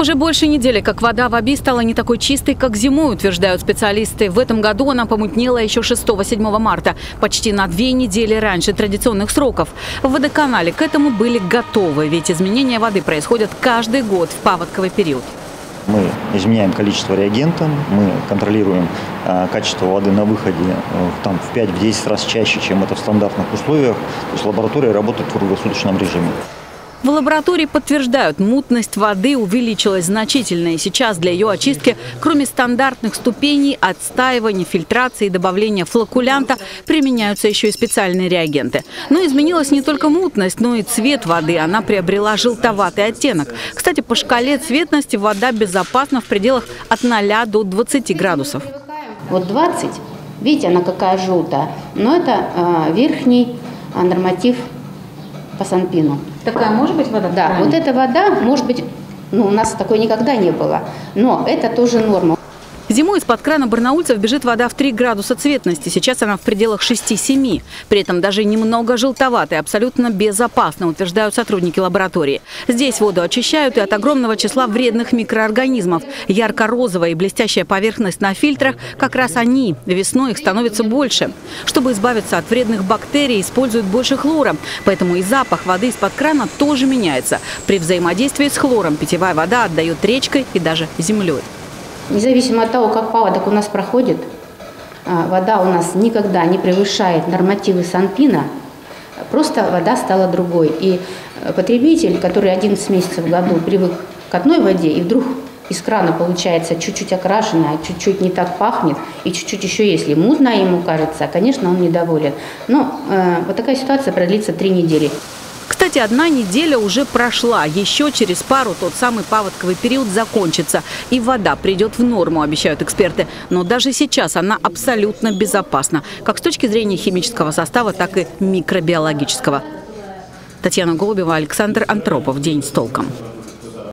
Уже больше недели, как вода в Оби стала не такой чистой, как зимой, утверждают специалисты. В этом году она помутнела еще 6-7 марта, почти на 2 недели раньше традиционных сроков. В водоканале к этому были готовы, ведь изменения воды происходят каждый год в паводковый период. Мы изменяем количество реагента, мы контролируем качество воды на выходе в 5-10 раз чаще, чем это в стандартных условиях. То есть лаборатория работает в круглосуточном режиме. В лаборатории подтверждают, мутность воды увеличилась значительно. И сейчас для ее очистки, кроме стандартных ступеней, отстаивания, фильтрации и добавления флокулянта, применяются еще и специальные реагенты. Но изменилась не только мутность, но и цвет воды. Она приобрела желтоватый оттенок. Кстати, по шкале цветности вода безопасна в пределах от 0 до 20 градусов. Вот 20, видите, она какая желтая. Но это верхний норматив по СанПину. Такая может быть вода? Да, вот эта вода может быть, у нас такой никогда не было, но это тоже норма. Зимой из-под крана барнаульцев бежит вода в 3 градуса цветности. Сейчас она в пределах 6-7. При этом даже немного желтоватой абсолютно безопасно, утверждают сотрудники лаборатории. Здесь воду очищают и от огромного числа вредных микроорганизмов. Ярко-розовая и блестящая поверхность на фильтрах – как раз они. Весной их становится больше. Чтобы избавиться от вредных бактерий, используют больше хлора. Поэтому и запах воды из-под крана тоже меняется. При взаимодействии с хлором питьевая вода отдает речкой и даже землей. Независимо от того, как паводок у нас проходит, вода у нас никогда не превышает нормативы СанПина, просто вода стала другой. И потребитель, который 11 месяцев в году привык к одной воде, и вдруг из крана получается чуть-чуть окрашенная, чуть-чуть не так пахнет, и чуть-чуть еще, если мутно ему кажется, конечно, он недоволен. Но вот такая ситуация продлится 3 недели. Кстати, 1 неделя уже прошла. Еще через пару тот самый паводковый период закончится. И вода придет в норму, обещают эксперты. Но даже сейчас она абсолютно безопасна. Как с точки зрения химического состава, так и микробиологического. Татьяна Голубева, Александр Антропов. День с толком.